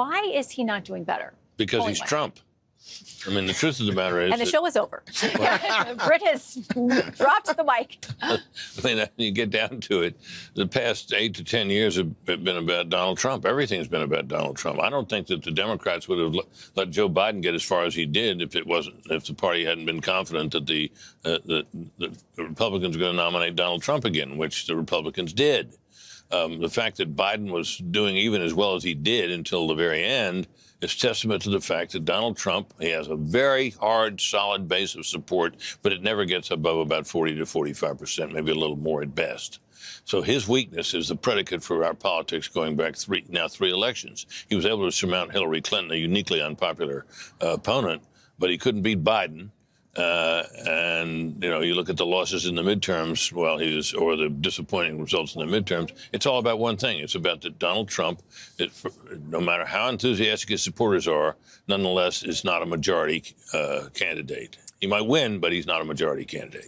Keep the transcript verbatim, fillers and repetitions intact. Why is he not doing better? Because he's Trump. I mean, the truth of the matter is... And the show is over. Brit has dropped the mic. I mean, you get down to it. The past eight to ten years have been about Donald Trump. Everything's been about Donald Trump. I don't think that the Democrats would have let Joe Biden get as far as he did if it wasn't, if the party hadn't been confident that the, uh, the, the Republicans were going to nominate Donald Trump again, which the Republicans did. Um, the fact that Biden was doing even as well as he did until the very end is testament to the fact that Donald Trump, he has a very hard, solid base of support, but it never gets above about forty to forty-five percent, maybe a little more at best. So his weakness is the predicate for our politics going back three, now three elections. He was able to surmount Hillary Clinton, a uniquely unpopular uh, opponent, but he couldn't beat Biden. Uh, and, you know, you look at the losses in the midterms, well, he was, or the disappointing results in the midterms, it's all about one thing. It's about that Donald Trump, it, no matter how enthusiastic his supporters are, nonetheless, is not a majority uh, candidate. He might win, but he's not a majority candidate.